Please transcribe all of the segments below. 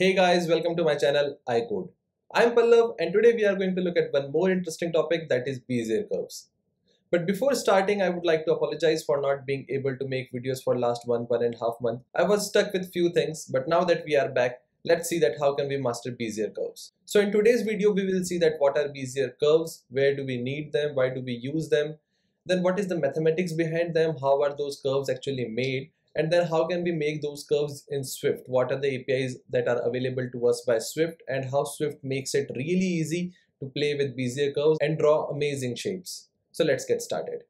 Hey guys, welcome to my channel iCode. I'm Pallav and today we are going to look at one more interesting topic, that is Bezier curves. But before starting, I would like to apologize for not being able to make videos for last one and a half months. I was stuck with few things, but now that we are back, let's see that how can we master Bezier curves. So in today's video, we will see that what are Bezier curves, where do we need them, why do we use them, then what is the mathematics behind them, how are those curves actually made, and then how can we make those curves in Swift? What are the APIs that are available to us by Swift and how Swift makes it really easy to play with Bezier curves and draw amazing shapes. So let's get started.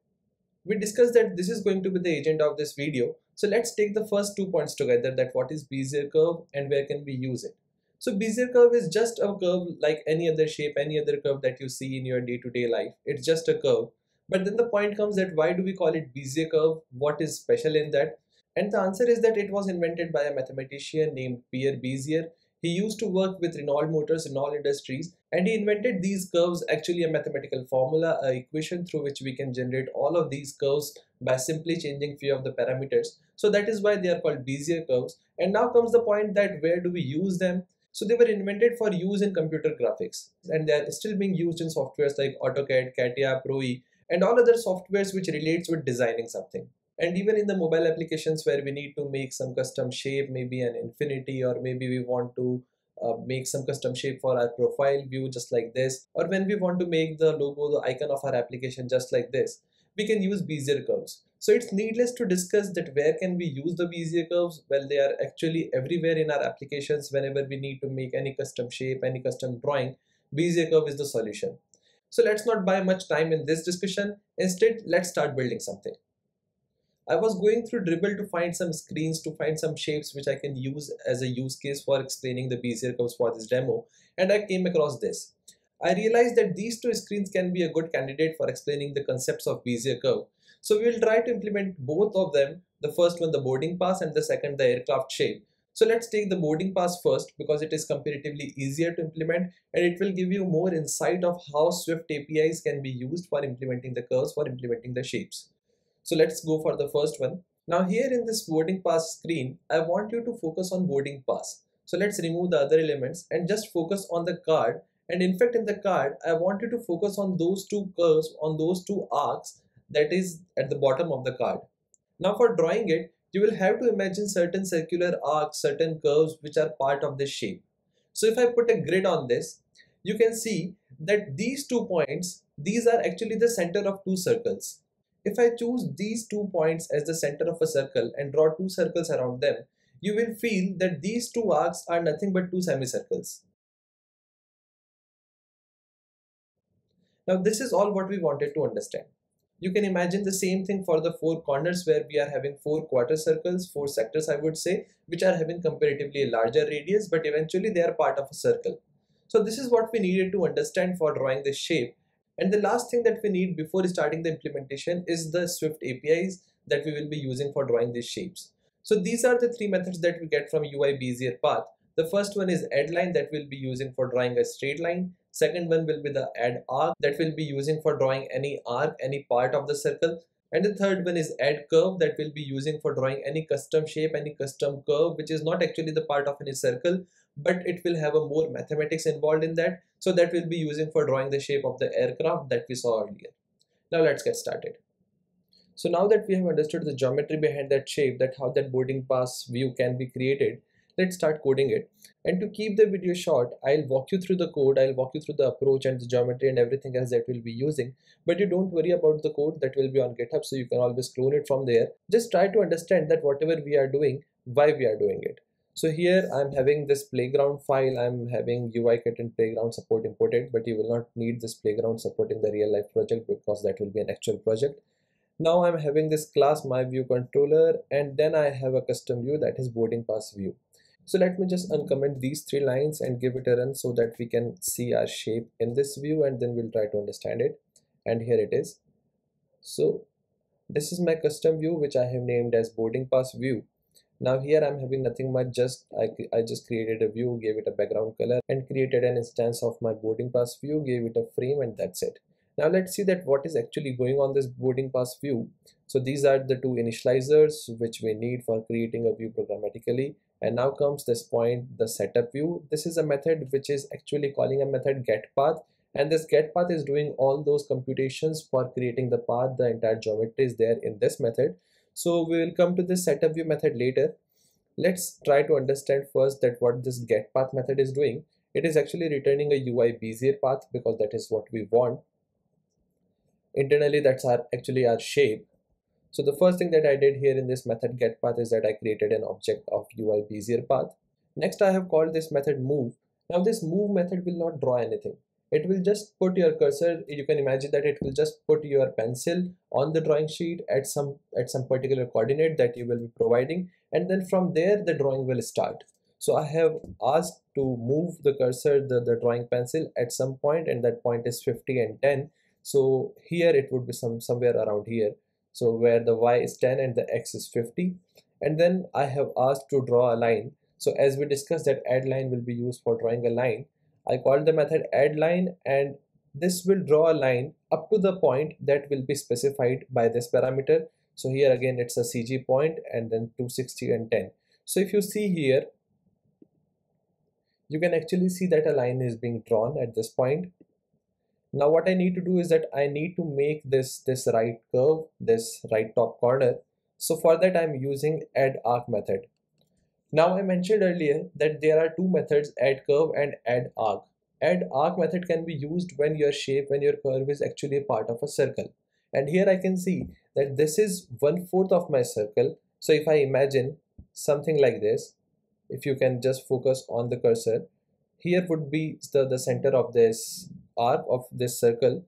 We discussed that this is going to be the agenda of this video. So let's take the first 2 points together, that what is Bezier curve and where can we use it. So Bezier curve is just a curve like any other shape, any other curve that you see in your day-to-day life. It's just a curve. But then the point comes that why do we call it Bezier curve? What is special in that? And the answer is that it was invented by a mathematician named Pierre Bezier. He used to work with Renault Motors, Renault Industries, and he invented these curves, actually a mathematical formula, an equation through which we can generate all of these curves by simply changing few of the parameters. So that is why they are called Bezier curves. And now comes the point that where do we use them? So they were invented for use in computer graphics, and they are still being used in softwares like AutoCAD, CATIA, ProE, and all other softwares which relates with designing something. And even in the mobile applications where we need to make some custom shape, maybe an infinity, or maybe we want to make some custom shape for our profile view just like this, or when we want to make the logo, the icon of our application just like this, we can use Bezier curves. So it's needless to discuss that where can we use the Bezier curves? Well, they are actually everywhere in our applications. Whenever we need to make any custom shape, any custom drawing, Bezier curve is the solution. So let's not buy much time in this discussion. Instead, let's start building something. I was going through Dribbble to find some screens, to find some shapes which I can use as a use case for explaining the Bezier curves for this demo, and I came across this. I realized that these two screens can be a good candidate for explaining the concepts of Bezier curve. So we will try to implement both of them, the first one the boarding pass and the second the aircraft shape. So let's take the boarding pass first because it is comparatively easier to implement and it will give you more insight of how Swift APIs can be used for implementing the curves, for implementing the shapes. So let's go for the first one. Now here in this boarding pass screen, I want you to focus on boarding pass. So let's remove the other elements and just focus on the card. And in fact, in the card, I want you to focus on those two curves, on those two arcs that is at the bottom of the card. Now for drawing it, you will have to imagine certain circular arcs, certain curves which are part of this shape. So if I put a grid on this, you can see that these 2 points, these are actually the center of two circles. If I choose these 2 points as the center of a circle and draw two circles around them, you will feel that these two arcs are nothing but two semicircles. Now this is all what we wanted to understand. You can imagine the same thing for the four corners where we are having four quarter circles, four sectors I would say, which are having comparatively a larger radius, but eventually they are part of a circle. So this is what we needed to understand for drawing this shape. And the last thing that we need before starting the implementation is the Swift APIs that we will be using for drawing these shapes. So these are the three methods that we get from UIBezierPath. The first one is add line that we'll be using for drawing a straight line. Second one will be the add arc that we'll be using for drawing any arc, any part of the circle. And the third one is add curve that we'll be using for drawing any custom shape, any custom curve, which is not actually the part of any circle, but it will have a more mathematics involved in that. So that we'll be using for drawing the shape of the aircraft that we saw earlier. Now let's get started. So now that we have understood the geometry behind that shape, that how that boarding pass view can be created, let's start coding it. And to keep the video short, I'll walk you through the code, I'll walk you through the approach and the geometry and everything else that we'll be using. But you don't worry about the code, that will be on GitHub, so you can always clone it from there. Just try to understand that whatever we are doing, why we are doing it. So here I'm having this playground file, I'm having UIKit and playground support imported, but you will not need this playground support in the real life project because that will be an actual project. Now I'm having this class myViewController and then I have a custom view that is boarding pass view. So let me just uncomment these three lines and give it a run so that we can see our shape in this view and then we'll try to understand it. And here it is. So this is my custom view which I have named as boarding pass view. Now here I'm having nothing much, I just created a view, gave it a background color and created an instance of my boarding pass view, gave it a frame and that's it. Now let's see that what is actually going on this boarding pass view. So these are the two initializers which we need for creating a view programmatically. And now comes this point, the setup view. This is a method which is actually calling a method getPath, and this getPath is doing all those computations for creating the path. The entire geometry is there in this method. So we will come to this setup view method later. Let's try to understand first that what this getPath method is doing. It is actually returning a UIBezierPath because that is what we want. Internally, that's actually our shape. So the first thing that I did here in this method getPath is that I created an object of UIBezierPath. Next, I have called this method move. Now this move method will not draw anything. It will just put your cursor. You can imagine that it will just put your pencil on the drawing sheet at some particular coordinate that you will be providing, and then from there the drawing will start. So I have asked to move the cursor, the drawing pencil at some point, and that point is 50 and 10. So here it would be somewhere around here. So where the y is 10 and the x is 50. And then I have asked to draw a line. So as we discussed that add line will be used for drawing a line. I called the method add line, and this will draw a line up to the point that will be specified by this parameter. So here again it's a CG point and then 260 and 10. So if you see here, you can actually see that a line is being drawn at this point. Now what I need to do is that I need to make this right curve, this right top corner. So for that I'm using add arc method. Now I mentioned earlier that there are two methods, add curve and add arc. Add arc method can be used when your shape, when your curve is actually a part of a circle. And here I can see that this is 1/4 of my circle. So if I imagine something like this, if you can just focus on the cursor, here would be the center of this arc of this circle.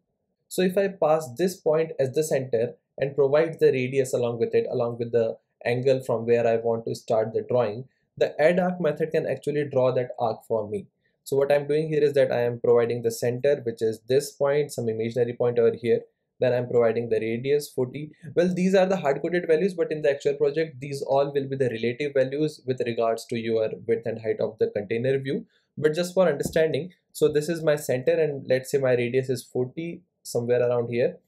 So if I pass this point as the center and provide the radius along with it, along with the angle from where I want to start the drawing, the add arc method can actually draw that arc for me. So what I'm doing here is that I am providing the center, which is this point, some imaginary point over here. Then I'm providing the radius 40. Well, these are the hard-coded values, but in the actual project, these all will be the relative values with regards to your width and height of the container view. But just for understanding, so this is my center, and let's say my radius is 40, somewhere around here.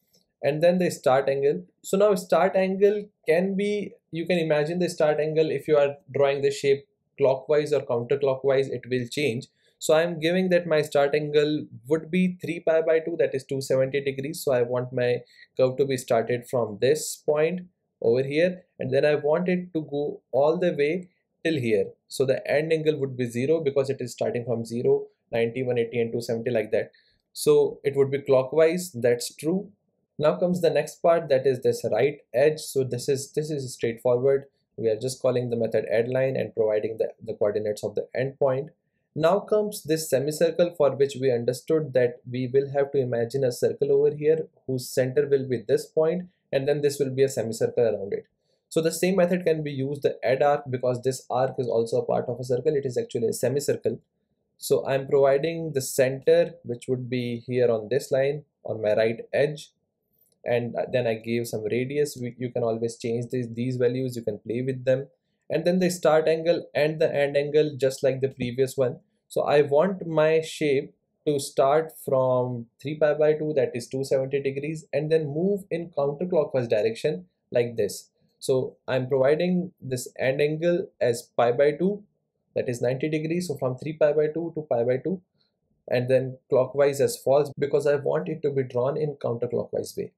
And then the start angle. So now start angle can be, you can imagine the start angle, if you are drawing the shape clockwise or counterclockwise, it will change. So I'm giving that my start angle would be 3π/2, that is 270 degrees. So I want my curve to be started from this point over here, and then I want it to go all the way till here. So the end angle would be 0 because it is starting from 0, 90, 180 and 270 like that. So it would be clockwise, that's true. Now comes the next part, that is this right edge. So this is straightforward. We are just calling the method add line and providing the coordinates of the end point. Now comes this semicircle, for which we understood that we will have to imagine a circle over here whose center will be this point, and then this will be a semicircle around it. So the same method can be used, the add arc, because this arc is also a part of a circle. It is actually a semicircle. So I'm providing the center, which would be here on this line on my right edge, and then I gave some radius. You can always change these values, you can play with them. And then the start angle and the end angle, just like the previous one. So I want my shape to start from 3π/2, that is 270 degrees, and then move in counterclockwise direction like this. So I'm providing this end angle as π/2, that is 90 degrees. So from 3π/2 to π/2, and then clockwise as false, because I want it to be drawn in counterclockwise way.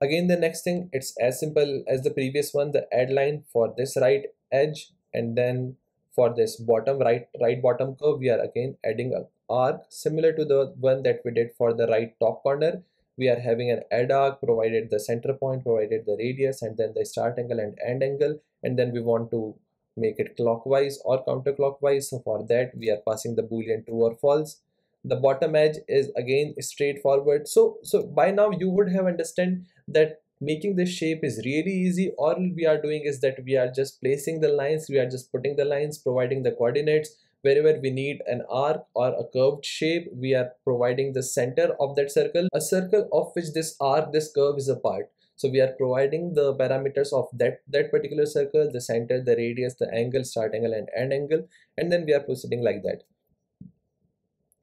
Again, the next thing, it's as simple as the previous one, the add line for this right edge, and then for this bottom right bottom curve, we are again adding an arc similar to the one that we did for the right top corner. We are having an add arc, provided the center point, provided the radius, and then the start angle and end angle, and then we want to make it clockwise or counterclockwise. So for that we are passing the boolean true or false. The bottom edge is again straightforward. So by now you would have understood that making this shape is really easy. All we are doing is that we are just placing the lines, we are just putting the lines, providing the coordinates. Wherever we need an arc or a curved shape, we are providing the center of that circle, a circle of which this arc, this curve is a part. So we are providing the parameters of that particular circle, the center, the radius, the angle, start angle and end angle, and then we are proceeding like that.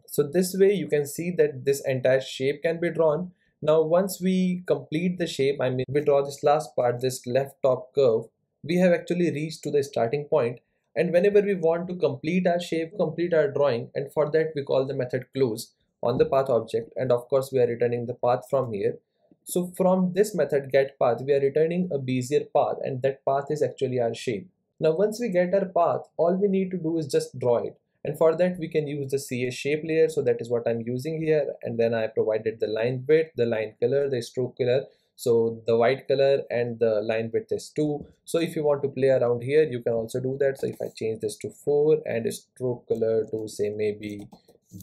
So this way you can see that this entire shape can be drawn. Now once we complete the shape, I mean we draw this last part, this left top curve, we have actually reached to the starting point. And whenever we want to complete our shape, complete our drawing, and for that we call the method close on the path object, and of course we are returning the path from here. So from this method get path, we are returning a Bezier path, and that path is actually our shape. Now once we get our path, all we need to do is just draw it, and for that we can use the CAShapeLayer. So that is what I'm using here, and then I provided the line width, the line color, the stroke color. So the white color and the line width is 2. So if you want to play around here, you can also do that. So if I change this to 4 and a stroke color to say maybe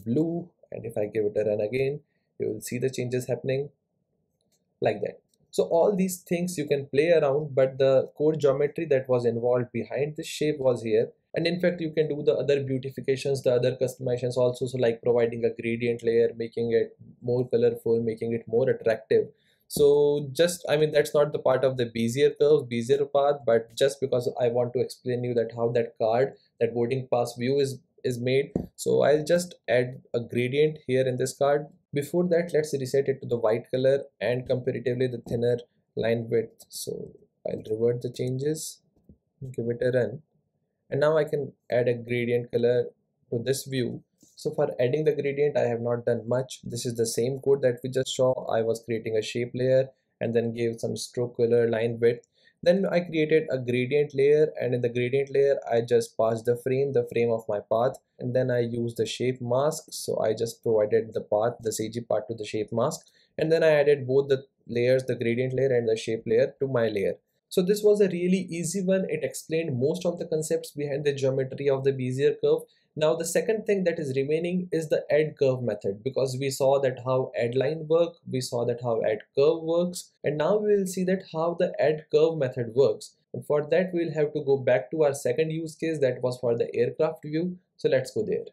blue, and if I give it a run again, you will see the changes happening like that. So all these things you can play around, but the core geometry that was involved behind this shape was here. And in fact, you can do the other beautifications, the other customizations also. So like providing a gradient layer, making it more colorful, making it more attractive. So just, I mean, that's not the part of the Bezier curves, Bezier path, but just because I want to explain you that how that card, that boarding pass view is made. So I'll just add a gradient here in this card. Before that, let's reset it to the white color and comparatively the thinner line width. So I'll revert the changes, give it a run. And now I can add a gradient color to this view. So for adding the gradient, I have not done much. This is the same code that we just saw. I was creating a shape layer and then gave some stroke color, line width. Then I created a gradient layer, and in the gradient layer, I just passed the frame of my path. And then I used the shape mask. So I just provided the path, the CG part to the shape mask. And then I added both the layers, the gradient layer and the shape layer to my layer. So this was a really easy one. It explained most of the concepts behind the geometry of the Bezier curve. Now the second thing that is remaining is the add curve method, because we saw that how add line works, we saw that how add curve works, and now we will see that how the add curve method works. And for that we will have to go back to our second use case, that was for the aircraft view. So let's go there.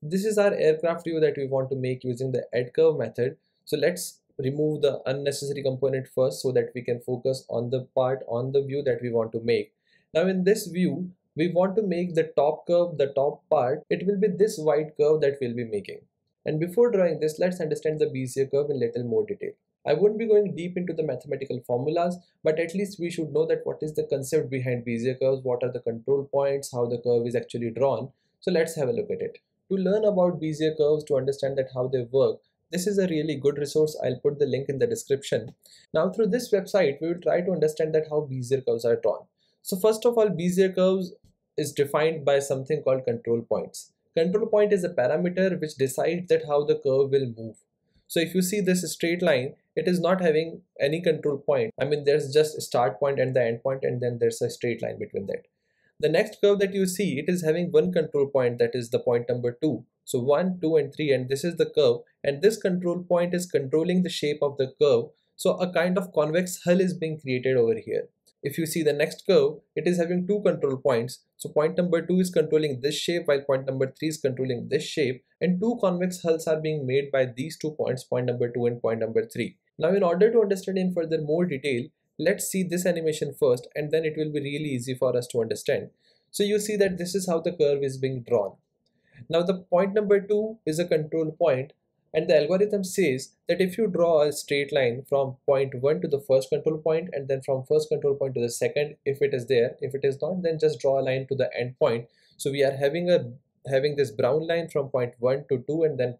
This is our aircraft view that we want to make using the add curve method. So let's remove the unnecessary component first so that we can focus on the part on the view that we want to make. Now in this view, we want to make the top curve, the top part. It will be this wide curve that we'll be making. And before drawing this, let's understand the Bezier curve in little more detail. I won't be going deep into the mathematical formulas, but at least we should know that what is the concept behind Bezier curves, what are the control points, how the curve is actually drawn. So let's have a look at it. To learn about Bezier curves, to understand that how they work, this is a really good resource. I'll put the link in the description. Now through this website, we will try to understand that how Bezier curves are drawn. So first of all, Bezier curves is defined by something called control points. Control point is a parameter which decides that how the curve will move. So if you see this straight line, it is not having any control point. I mean, there's just a start point and the end point, and then there's a straight line between that. The next curve that you see, it is having one control point, that is the point number 2. So 1, 2, and 3, and this is the curve, and this control point is controlling the shape of the curve. So a kind of convex hull is being created over here. If you see the next curve, it is having 2 control points. So point number 2 is controlling this shape, while point number 3 is controlling this shape, and 2 convex hulls are being made by these 2 points, point number 2 and point number 3. Now in order to understand in further more detail, let's see this animation first, and then it will be really easy for us to understand. So you see that this is how the curve is being drawn. Now the point number 2 is a control point, and the algorithm says that if you draw a straight line from point 1 to the first control point, and then from first control point to the second, if it is there. If it is not, then just draw a line to the end point. So we are having this brown line from point 1 to 2, and then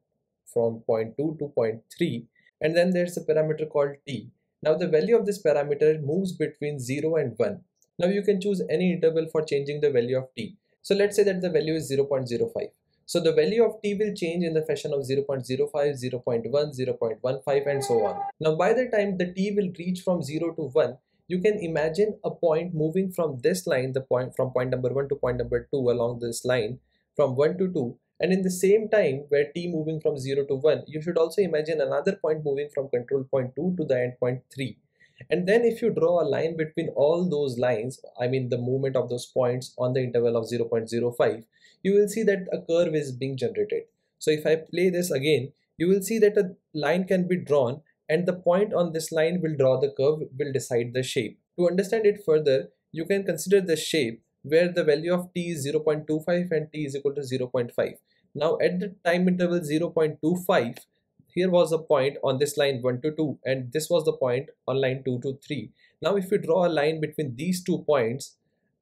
from point 2 to point 3, and then there's a parameter called t. Now the value of this parameter moves between 0 and 1. Now you can choose any interval for changing the value of t. So let's say that the value is 0.05. So the value of t will change in the fashion of 0.05, 0.1, 0.15, and so on. Now by the time the t will reach from 0 to 1, you can imagine a point moving from this line, the point from point number 1 to point number 2 along this line, from 1 to 2. And in the same time where t moving from 0 to 1, you should also imagine another point moving from control point 2 to the end point 3. And then if you draw a line between all those lines, I mean the movement of those points on the interval of 0.05, you will see that a curve is being generated. So if I play this again, you will see that a line can be drawn, and the point on this line will draw the curve, will decide the shape. To understand it further, you can consider the shape where the value of t is 0.25 and t is equal to 0.5. Now at the time interval 0.25, here was a point on this line 1 to 2, and this was the point on line 2 to 3. Now if you draw a line between these 2 points,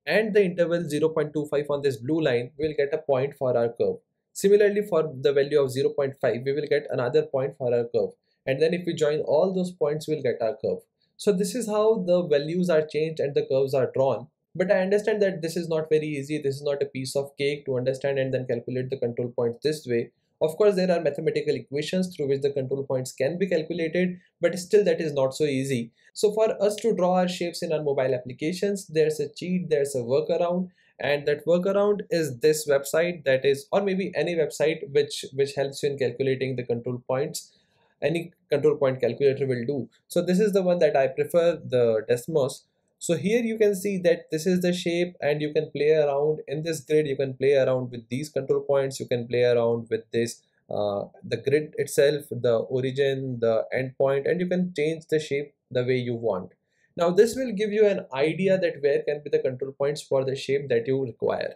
and the interval 0.25 on this blue line, we will get a point for our curve. Similarly, for the value of 0.5, we will get another point for our curve. And then if we join all those points, we'll get our curve. So this is how the values are changed and the curves are drawn. But I understand that this is not very easy. This is not a piece of cake to understand and then calculate the control points this way. Of course, there are mathematical equations through which the control points can be calculated, but still that is not so easy. So for us to draw our shapes in our mobile applications, there's a cheat, there's a workaround, and that workaround is this website that is, or maybe any website which helps you in calculating the control points. Any control point calculator will do. So this is the one that I prefer, the Desmos. So here you can see that this is the shape, and you can play around in this grid. You can play around with these control points. You can play around with this, the grid itself, the origin, the endpoint, and you can change the shape the way you want. Now this will give you an idea that where can be the control points for the shape that you require.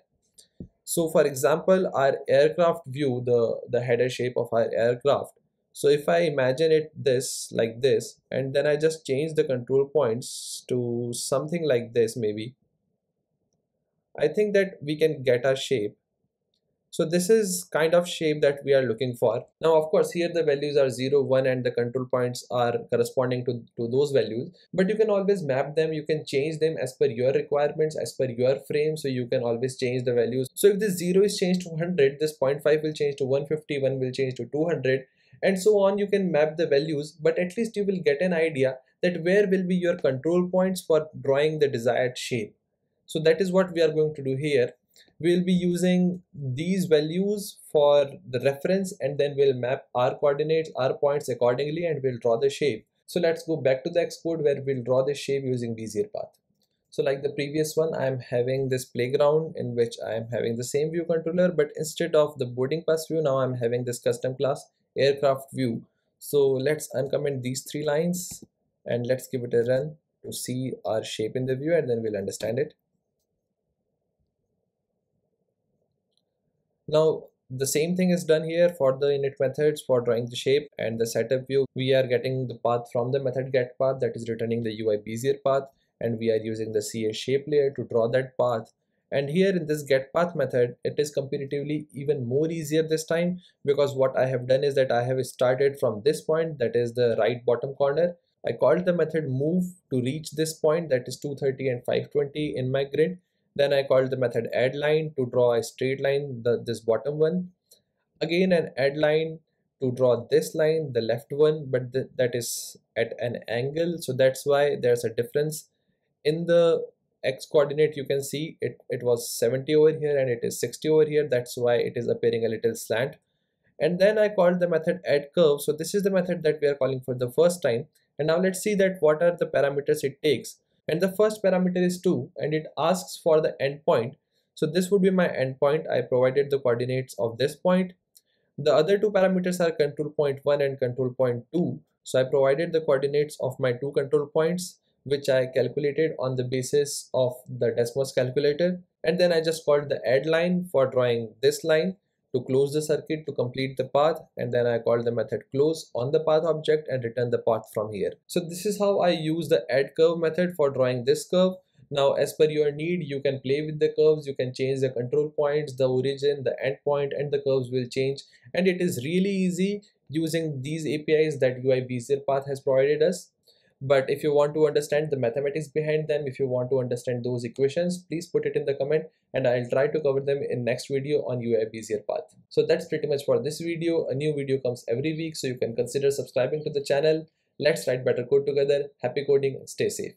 So for example, our aircraft view, the header shape of our aircraft. So if I imagine it this, like this, and then I just change the control points to something like this maybe, I think that we can get our shape. So this is kind of shape that we are looking for. Now of course here the values are 0, 1 and the control points are corresponding to those values. But you can always map them, you can change them as per your requirements, as per your frame. So you can always change the values. So if this 0 is changed to 100, this 0.5 will change to 150, 1 will change to 200. And so on. You can map the values, but at least you will get an idea that where will be your control points for drawing the desired shape. So that is what we are going to do here. We will be using these values for the reference, and then we'll map our coordinates, our points accordingly, and we'll draw the shape. So let's go back to the Xcode where we'll draw the shape using BezierPath. So like the previous one, I am having this playground in which I am having the same view controller, but instead of the boarding pass view, now I'm having this custom class aircraft view. So let's uncomment these three lines and let's give it a run to see our shape in the view, and then we'll understand it. Now the same thing is done here for the init methods for drawing the shape and the setup view. We are getting the path from the method get path that is returning the UI Bezier path, and we are using the CAShapeLayer to draw that path. And here in this getPath method, it is comparatively even more easier this time, because what I have done is that I have started from this point, that is the right bottom corner. I called the method move to reach this point, that is 230 and 520 in my grid. Then I called the method add line to draw a straight line, this bottom one. Again an add line to draw this line, the left one, but that is at an angle. So that's why there's a difference in the X coordinate. You can see it was 70 over here and it is 60 over here. That's why it is appearing a little slant. And then I called the method add curve. So this is the method that we are calling for the first time. And now let's see that what are the parameters it takes. And the first parameter is 2, and it asks for the endpoint. So this would be my endpoint. I provided the coordinates of this point. The other two parameters are control point 1 and control point 2. So I provided the coordinates of my two control points, which I calculated on the basis of the Desmos calculator. And then I just called the add line for drawing this line to close the circuit to complete the path. And then I called the method close on the path object and return the path from here. So this is how I use the add curve method for drawing this curve. Now as per your need, you can play with the curves, you can change the control points, the origin, the endpoint, and the curves will change. And it is really easy using these APIs that UIBezierPath has provided us. But if you want to understand the mathematics behind them, if you want to understand those equations, please put it in the comment and I'll try to cover them in next video on UIBezierPath. So that's pretty much for this video. A new video comes every week, so you can consider subscribing to the channel. Let's write better code together. Happy coding and stay safe.